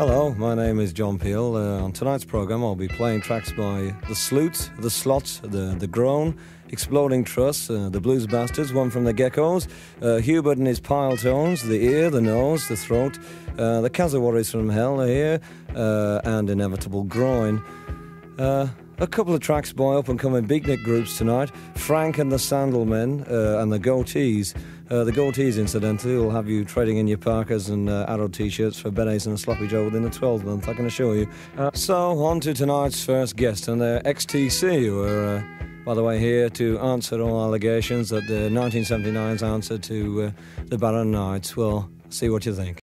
Hello, my name is John Peel. On tonight's programme I'll be playing tracks by The Sleut, The Slot, The Groan, Exploding Truss, The Blues Bastards, one from The Geckos, Hubert and his Pile Tones, The Ear, The Nose, The Throat, The Cazawarys from Hell, The Ear, and Inevitable Groin. A couple of tracks by up-and-coming beatnik groups tonight, Frank and the Sandalmen and the Goatees. The Goatees, incidentally, will have you trading in your parkas and Arrow T-shirts for berets and a sloppy joe within the 12th month, I can assure you. So, on to tonight's first guest, and they're XTC, who are, by the way, here to answer all allegations that the 1979's answer to the Baron Knights. Well, see what you think.